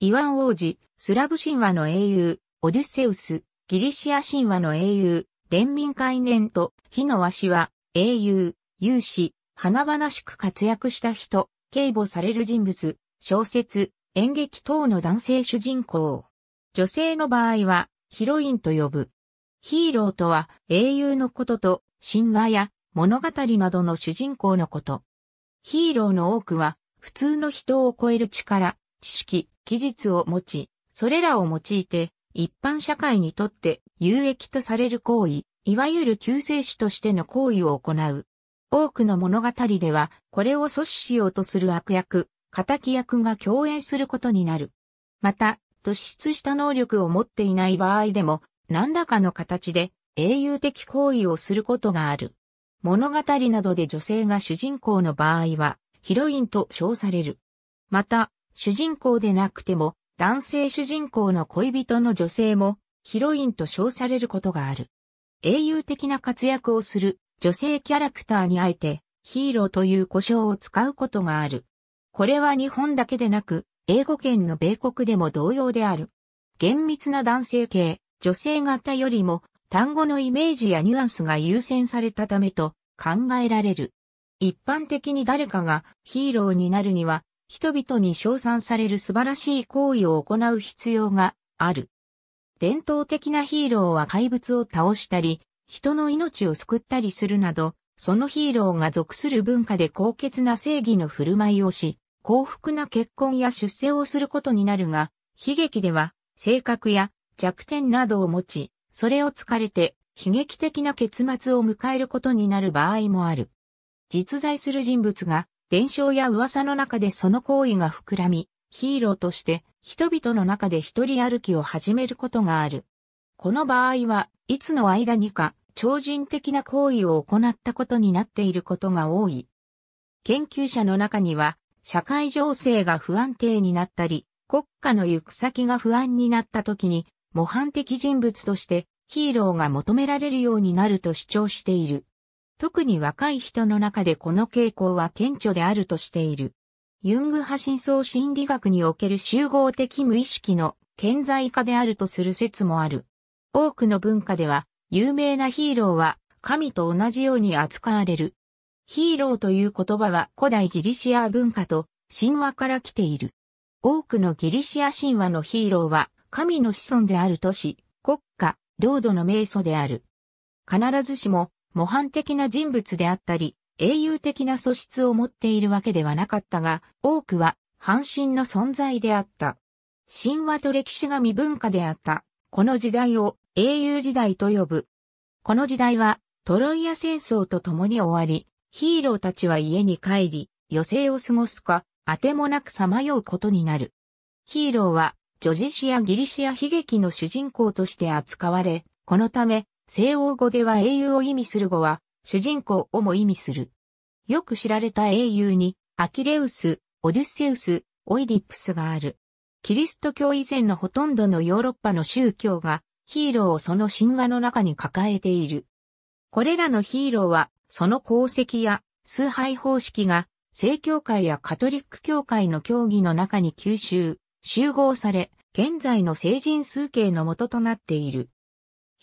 イワン王子、スラブ神話の英雄、オデュッセウス、ギリシア神話の英雄、連民海念と、火の鷲は、英雄、勇士、華々しく活躍した人、敬慕される人物、小説、演劇等の男性主人公。女性の場合は、ヒロインと呼ぶ。ヒーローとは、英雄のことと、神話や物語などの主人公のこと。ヒーローの多くは、普通の人を超える力、知識、技術を持ち、それらを用いて、一般社会にとって有益とされる行為、いわゆる救世主としての行為を行う。多くの物語では、これを阻止しようとする悪役、敵役が共演することになる。また、突出した能力を持っていない場合でも、何らかの形で英雄的行為をすることがある。物語などで女性が主人公の場合は、ヒロインと称される。また、主人公でなくても、男性主人公の恋人の女性も、ヒロインと称されることがある。英雄的な活躍をする女性キャラクターにあえて、ヒーローという呼称を使うことがある。これは日本だけでなく、英語圏の米国でも同様である。厳密な男性形、女性型よりも、単語のイメージやニュアンスが優先されたためと考えられる。一般的に誰かがヒーローになるには、人々に称賛される素晴らしい行為を行う必要がある。伝統的なヒーローは怪物を倒したり、人の命を救ったりするなど、そのヒーローが属する文化で高潔な正義の振る舞いをし、幸福な結婚や出世をすることになるが、悲劇では性格や弱点などを持ち、それを突かれて悲劇的な結末を迎えることになる場合もある。実在する人物が伝承や噂の中でその行為が膨らみ、ヒーローとして人々の中で一人歩きを始めることがある。この場合はいつの間にか超人的な行為を行ったことになっていることが多い。研究者の中には社会情勢が不安定になったり、国家の行く先が不安になった時に、模範的人物としてヒーローが求められるようになると主張している。特に若い人の中でこの傾向は顕著であるとしている。ユング派深層心理学における集合的無意識の顕在化であるとする説もある。多くの文化では有名なヒーローは神と同じように扱われる。ヒーローという言葉は古代ギリシア文化と神話から来ている。多くのギリシア神話のヒーローは神の子孫であるとし、国家、領土の名祖である。必ずしも模範的な人物であったり、英雄的な素質を持っているわけではなかったが、多くは半身の存在であった。神話と歴史が未分化であった。この時代を英雄時代と呼ぶ。この時代はトロイア戦争と共に終わり、ヒーローたちは家に帰り、余生を過ごすか、あてもなくさまようことになる。ヒーローは、叙事詩やギリシア悲劇の主人公として扱われ、このため、西欧語では英雄を意味する語は、主人公をも意味する。よく知られた英雄に、アキレウス、オデュッセウス、オイディプスがある。キリスト教以前のほとんどのヨーロッパの宗教が、ヒーローをその神話の中に抱えている。これらのヒーローは、その功績や崇拝方式が、正教会やカトリック教会の教義の中に吸収。集合され、現在の聖人崇敬の元となっている。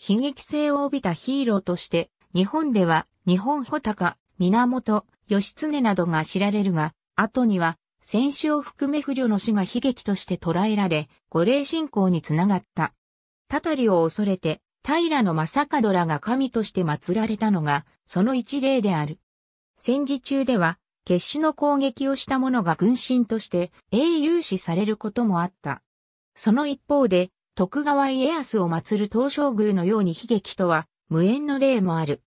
悲劇性を帯びたヒーローとして、日本では、日本穂高、源、義経などが知られるが、後には、戦死を含め不慮の死が悲劇として捉えられ、五霊信仰につながった。たたりを恐れて、平将門らが神として祀られたのが、その一例である。戦時中では、決死の攻撃をした者が軍神として英雄視されることもあった。その一方で、徳川家康を祀る東照宮のように悲劇とは無縁の例もある。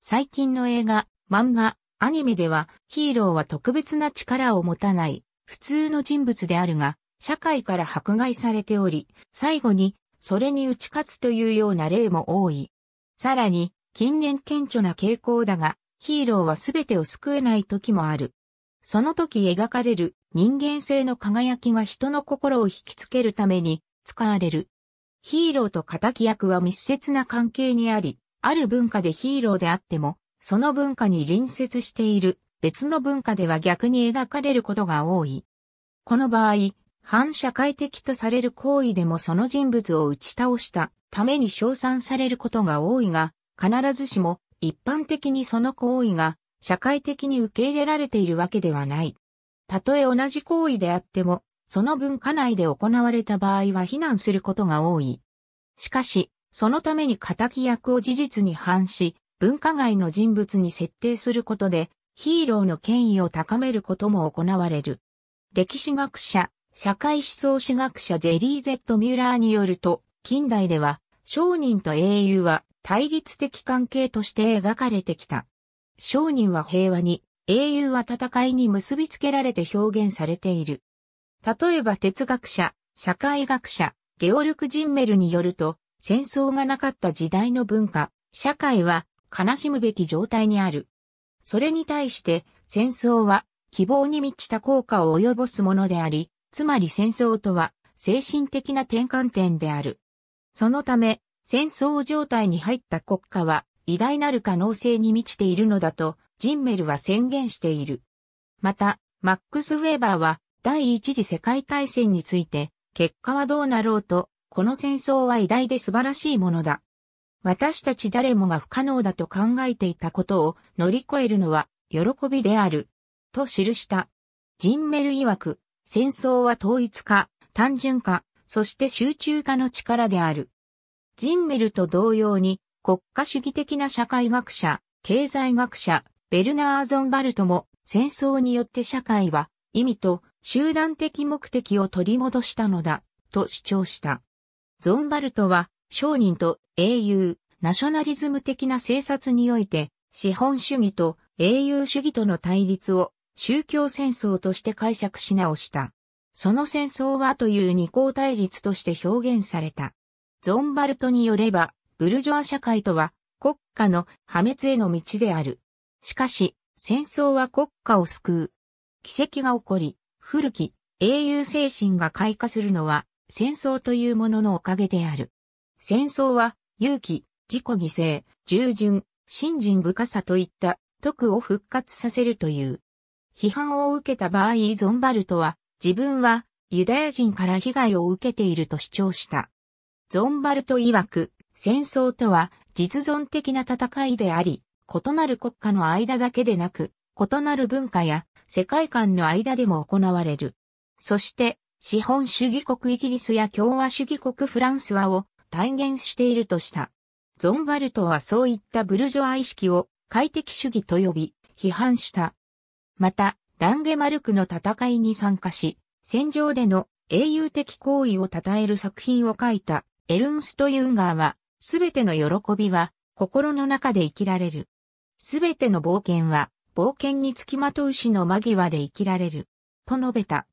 最近の映画、漫画、アニメではヒーローは特別な力を持たない普通の人物であるが、社会から迫害されており、最後にそれに打ち勝つというような例も多い。さらに、近年顕著な傾向だが、ヒーローは全てを救えない時もある。その時描かれる人間性の輝きが人の心を引きつけるために使われる。ヒーローと敵役は密接な関係にあり、ある文化でヒーローであっても、その文化に隣接している別の文化では逆に描かれることが多い。この場合、反社会的とされる行為でもその人物を打ち倒したために称賛されることが多いが、必ずしも一般的にその行為が社会的に受け入れられているわけではない。たとえ同じ行為であっても、その文化内で行われた場合は非難することが多い。しかし、そのために敵役を事実に反し、文化外の人物に設定することで、ヒーローの権威を高めることも行われる。歴史学者、社会思想史学者ジェリー・Z・ミューラーによると、近代では、商人と英雄は対立的関係として描かれてきた。商人は平和に、英雄は戦いに結びつけられて表現されている。例えば哲学者、社会学者、ゲオルク・ジンメルによると、戦争がなかった時代の文化、社会は悲しむべき状態にある。それに対して、戦争は希望に満ちた効果を及ぼすものであり、つまり戦争とは精神的な転換点である。そのため、戦争状態に入った国家は偉大なる可能性に満ちているのだと、ジンメルは宣言している。また、マックス・ウェーバーは第一次世界大戦について、結果はどうなろうと、この戦争は偉大で素晴らしいものだ。私たち誰もが不可能だと考えていたことを乗り越えるのは喜びである。と記した。ジンメル曰く、戦争は統一化、単純化、そして集中化の力である。ジンメルと同様に、国家主義的な社会学者、経済学者、ベルナー・ゾンバルトも、戦争によって社会は意味と集団的目的を取り戻したのだ、と主張した。ゾンバルトは、商人と英雄、ナショナリズム的な政策において、資本主義と英雄主義との対立を宗教戦争として解釈し直した。その戦争はという二項対立として表現された。ゾンバルトによれば、ブルジョア社会とは国家の破滅への道である。しかし、戦争は国家を救う。奇跡が起こり、古き英雄精神が開花するのは戦争というもののおかげである。戦争は、勇気、自己犠牲、従順、信心深さといった徳を復活させるという。批判を受けた場合、ゾンバルトは、自分はユダヤ人から被害を受けていると主張した。ゾンバルト曰く、戦争とは実存的な戦いであり、異なる国家の間だけでなく、異なる文化や世界観の間でも行われる。そして、資本主義国イギリスや共和主義国フランスはを、体現しているとした。ゾンバルトはそういったブルジョア意識を快適主義と呼び、批判した。また、ランゲマルクの戦いに参加し、戦場での英雄的行為を称える作品を書いたエルンスト・ユンガーは、すべての喜びは心の中で生きられる。すべての冒険は冒険につきまとう死の間際で生きられる。と述べた。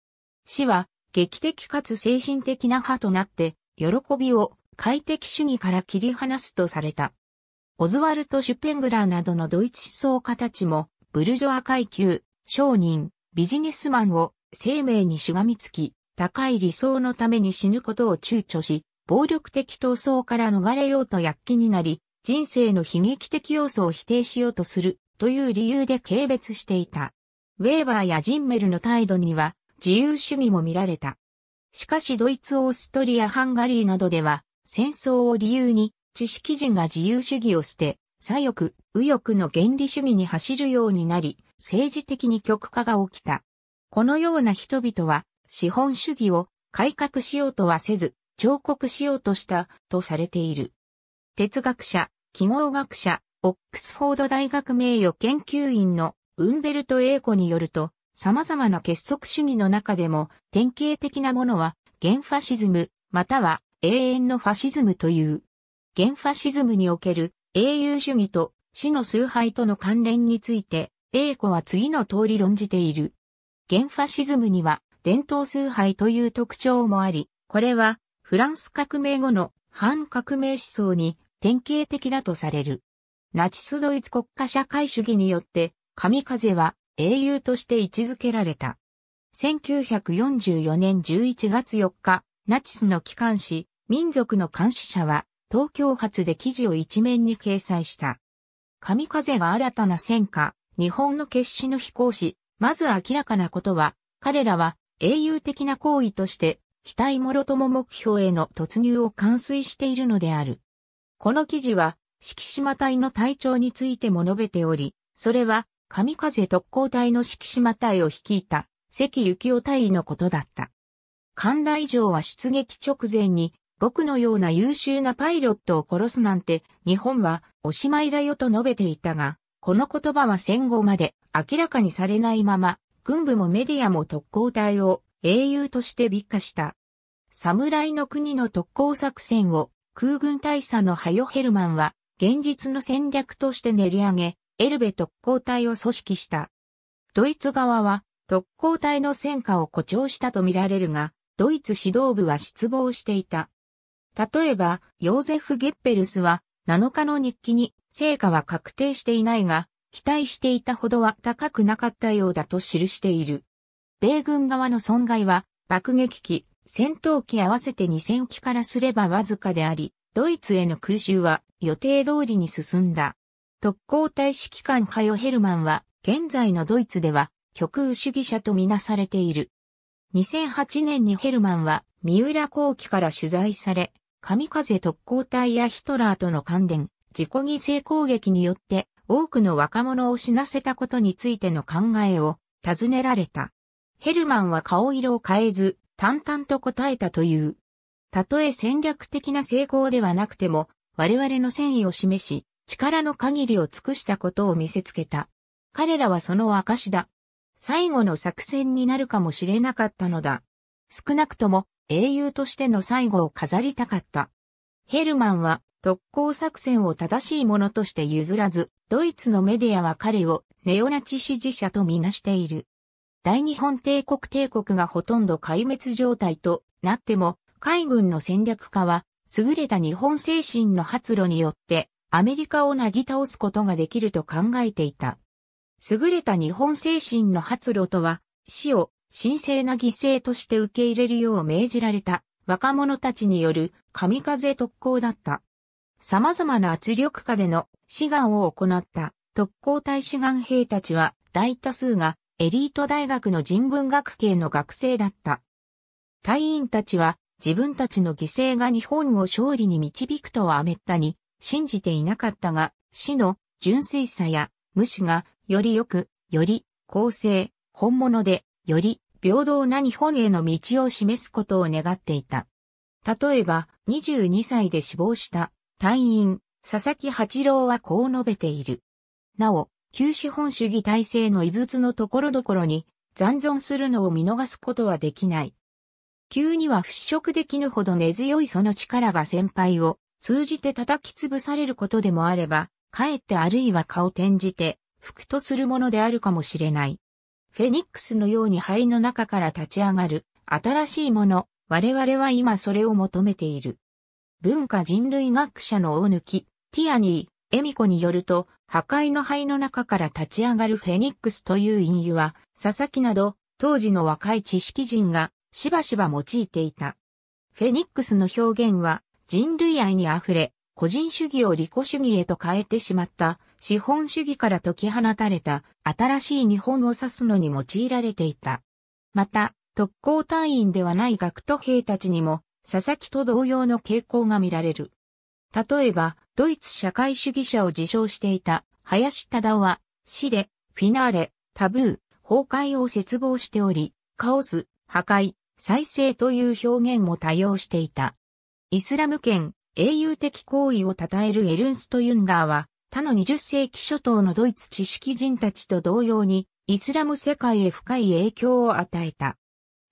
死は劇的かつ精神的な波となって、喜びを快適主義から切り離すとされた。オズワルト・シュペングラーなどのドイツ思想家たちも、ブルジョア階級、商人、ビジネスマンを生命にしがみつき、高い理想のために死ぬことを躊躇し、暴力的闘争から逃れようと躍起になり、人生の悲劇的要素を否定しようとするという理由で軽蔑していた。ウェーバーやジンメルの態度には自由主義も見られた。しかしドイツ、オーストリア、ハンガリーなどでは、戦争を理由に知識人が自由主義を捨て、左翼、右翼の原理主義に走るようになり、政治的に極化が起きた。このような人々は資本主義を改革しようとはせず、彫刻しようとしたとされている。哲学者、記号学者、オックスフォード大学名誉研究員のウンベルト・エーコによると、様々な結束主義の中でも典型的なものは現ファシズム、または永遠のファシズムという。現ファシズムにおける英雄主義と死の崇拝との関連について、エーコは次の通り論じている。現ファシズムには伝統崇拝という特徴もあり、これはフランス革命後の反革命思想に典型的だとされる。ナチスドイツ国家社会主義によって、神風は英雄として位置づけられた。1944年11月4日、ナチスの機関紙、民族の監視者は東京発で記事を一面に掲載した。神風が新たな戦果、日本の決死の飛行し、まず明らかなことは、彼らは英雄的な行為として、機体諸々目標への突入を完遂しているのである。この記事は、敷島隊の隊長についても述べており、それは、神風特攻隊の敷島隊を率いた、関幸雄大尉のことだった。神大尉は出撃直前に、僕のような優秀なパイロットを殺すなんて、日本はおしまいだよと述べていたが、この言葉は戦後まで明らかにされないまま、軍部もメディアも特攻隊を英雄として美化した。侍の国の特攻作戦を空軍大佐のハヨ・ヘルマンは、現実の戦略として練り上げ、エルベ特攻隊を組織した。ドイツ側は特攻隊の戦果を誇張したとみられるが、ドイツ指導部は失望していた。例えば、ヨーゼフ・ゲッペルスは7日の日記に成果は確定していないが、期待していたほどは高くなかったようだと記している。米軍側の損害は爆撃機、戦闘機合わせて2000機からすればわずかであり、ドイツへの空襲は予定通りに進んだ。特攻隊指揮官ハヨ・ヘルマンは現在のドイツでは極右主義者とみなされている。2008年にヘルマンは三浦後期から取材され、神風特攻隊やヒトラーとの関連、自己犠牲攻撃によって多くの若者を死なせたことについての考えを尋ねられた。ヘルマンは顔色を変えず淡々と答えたという。たとえ戦略的な成功ではなくても我々の戦意を示し、力の限りを尽くしたことを見せつけた。彼らはその証だ。最後の作戦になるかもしれなかったのだ。少なくとも英雄としての最後を飾りたかった。ヘルマンは特攻作戦を正しいものとして譲らず、ドイツのメディアは彼をネオナチ支持者とみなしている。大日本帝国がほとんど壊滅状態となっても、海軍の戦略家は優れた日本精神の発露によって、アメリカをなぎ倒すことができると考えていた。優れた日本精神の発露とは、死を神聖な犠牲として受け入れるよう命じられた若者たちによる神風特攻だった。様々な圧力下での志願を行った特攻隊志願兵たちは大多数がエリート大学の人文学系の学生だった。隊員たちは自分たちの犠牲が日本を勝利に導くとは滅多に信じていなかったが、死の純粋さや無視がより良く、より公正、本物で、より平等な日本への道を示すことを願っていた。例えば、22歳で死亡した隊員、佐々木八郎はこう述べている。なお、旧資本主義体制の遺物のところどころに残存するのを見逃すことはできない。急には払拭できぬほど根強いその力が先輩を、通じて叩き潰されることでもあれば、かえってあるいは顔転じて、復とするものであるかもしれない。フェニックスのように灰の中から立ち上がる、新しいもの、我々は今それを求めている。文化人類学者の大貫、ティアニー、恵美子によると、破壊の灰の中から立ち上がるフェニックスという隠喩は、佐々木など、当時の若い知識人が、しばしば用いていた。フェニックスの表現は、人類愛に溢れ、個人主義を利己主義へと変えてしまった、資本主義から解き放たれた、新しい日本を指すのに用いられていた。また、特攻隊員ではない学徒兵たちにも、佐々木と同様の傾向が見られる。例えば、ドイツ社会主義者を自称していた、林忠夫は、死で、フィナーレ、タブー、崩壊を切望しており、カオス、破壊、再生という表現も多用していた。イスラム圏英雄的行為を称えるエルンスト・ユンガーは他の20世紀初頭のドイツ知識人たちと同様にイスラム世界へ深い影響を与えた。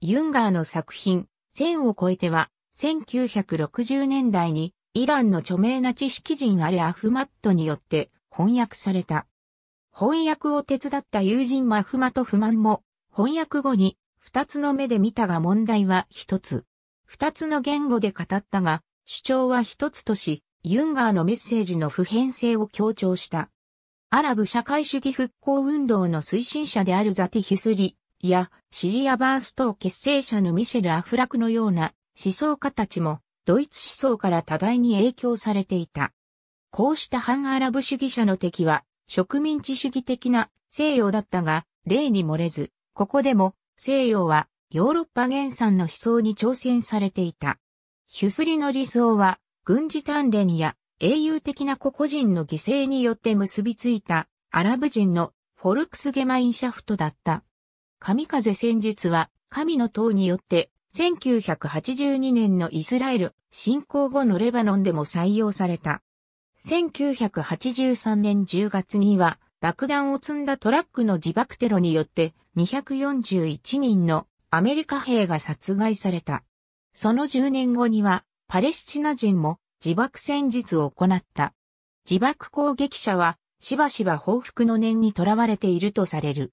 ユンガーの作品1000を超えては1960年代にイランの著名な知識人アレ・アフマットによって翻訳された。翻訳を手伝った友人マフマト・フマンも翻訳後に2つの目で見たが問題は1つ。二つの言語で語ったが、主張は一つとし、ユンガーのメッセージの普遍性を強調した。アラブ社会主義復興運動の推進者であるザティ・ヒュスリやシリア・バーストを結成者のミシェル・アフラクのような思想家たちも、ドイツ思想から多大に影響されていた。こうした反アラブ主義者の敵は、植民地主義的な西洋だったが、例に漏れず、ここでも西洋はヨーロッパ原産の思想に挑戦されていた。ヒュスリの理想は、軍事鍛錬や英雄的な個々人の犠牲によって結びついたアラブ人のフォルクスゲマインシャフトだった。神風戦術は神の塔によって1982年のイスラエル侵攻後のレバノンでも採用された。1983年10月には爆弾を積んだトラックの自爆テロによって241人のアメリカ兵が殺害された。その10年後にはパレスチナ人も自爆戦術を行った。自爆攻撃者はしばしば報復の念にとらわれているとされる。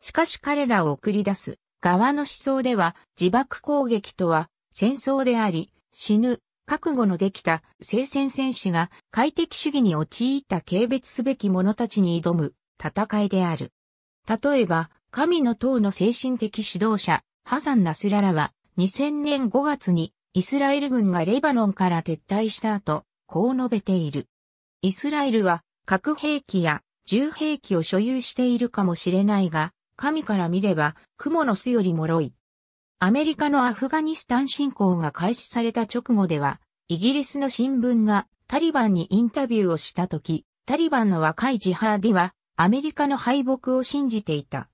しかし彼らを送り出す側の思想では自爆攻撃とは戦争であり死ぬ覚悟のできた聖戦戦士が快適主義に陥った軽蔑すべき者たちに挑む戦いである。例えば神の塔の精神的指導者ハサン・ナスララは2000年5月にイスラエル軍がレバノンから撤退した後こう述べている。イスラエルは核兵器や銃兵器を所有しているかもしれないが神から見れば、雲の巣より脆い。アメリカのアフガニスタン侵攻が開始された直後では、イギリスの新聞がタリバンにインタビューをしたとき、タリバンの若いジハーディは、アメリカの敗北を信じていた。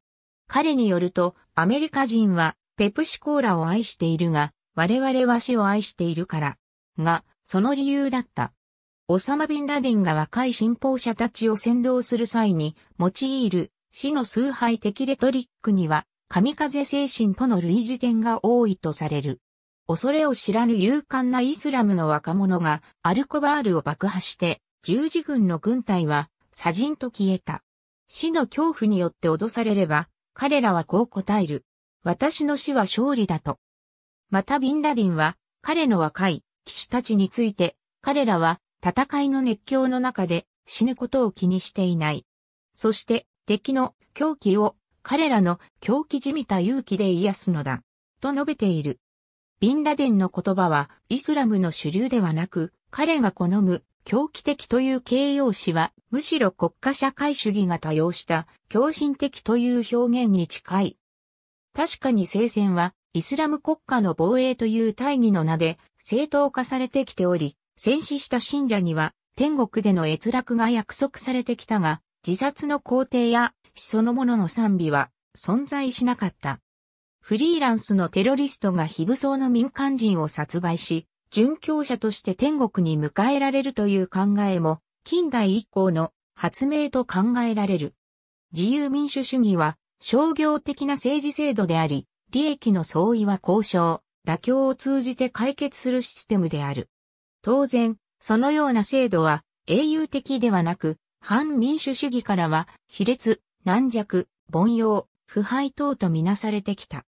彼によると、アメリカ人は、ペプシコーラを愛しているが、我々は死を愛しているから。が、その理由だった。オサマ・ビンラディンが若い信奉者たちを扇動する際に、用いる、死の崇拝的レトリックには、神風精神との類似点が多いとされる。恐れを知らぬ勇敢なイスラムの若者がアルコバールを爆破して、十字軍の軍隊は、砂塵と消えた。死の恐怖によって脅されれば、彼らはこう答える。私の死は勝利だと。またビンラディンは、彼の若い騎士たちについて、彼らは戦いの熱狂の中で死ぬことを気にしていない。そして、敵の狂気を彼らの狂気じみた勇気で癒すのだ、と述べている。ビンラディンの言葉はイスラムの主流ではなく、彼が好む狂気的という形容詞は、むしろ国家社会主義が多用した狂信的という表現に近い。確かに聖戦はイスラム国家の防衛という大義の名で正当化されてきており、戦死した信者には天国での閲楽が約束されてきたが、自殺の肯定や死そのものの賛美は存在しなかった。フリーランスのテロリストが非武装の民間人を殺害し、殉教者として天国に迎えられるという考えも近代以降の発明と考えられる。自由民主主義は商業的な政治制度であり、利益の相違は交渉、妥協を通じて解決するシステムである。当然、そのような制度は英雄的ではなく、反民主主義からは、卑劣、軟弱、凡庸、腐敗等とみなされてきた。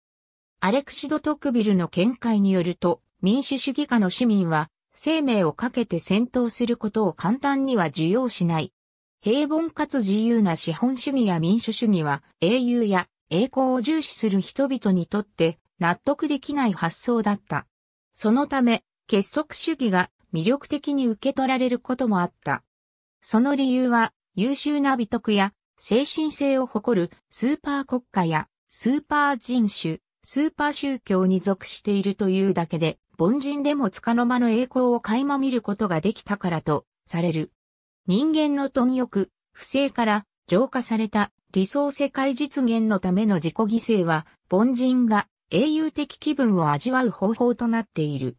アレクシド・トクビルの見解によると、民主主義下の市民は、生命をかけて戦闘することを簡単には受容しない。平凡かつ自由な資本主義や民主主義は、英雄や栄光を重視する人々にとって、納得できない発想だった。そのため、結束主義が魅力的に受け取られることもあった。その理由は優秀な美徳や精神性を誇るスーパー国家やスーパー人種、スーパー宗教に属しているというだけで凡人でも束の間の栄光を垣間見ることができたからとされる。人間の貪欲、不正から浄化された理想世界実現のための自己犠牲は凡人が英雄的気分を味わう方法となっている。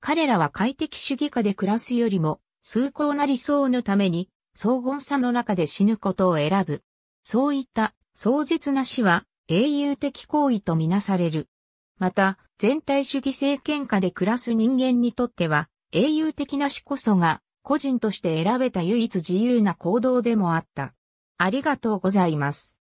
彼らは快適主義下で暮らすよりも崇高な理想のために、荘厳さの中で死ぬことを選ぶ。そういった壮絶な死は英雄的行為とみなされる。また、全体主義政権下で暮らす人間にとっては、英雄的な死こそが個人として選べた唯一自由な行動でもあった。ありがとうございます。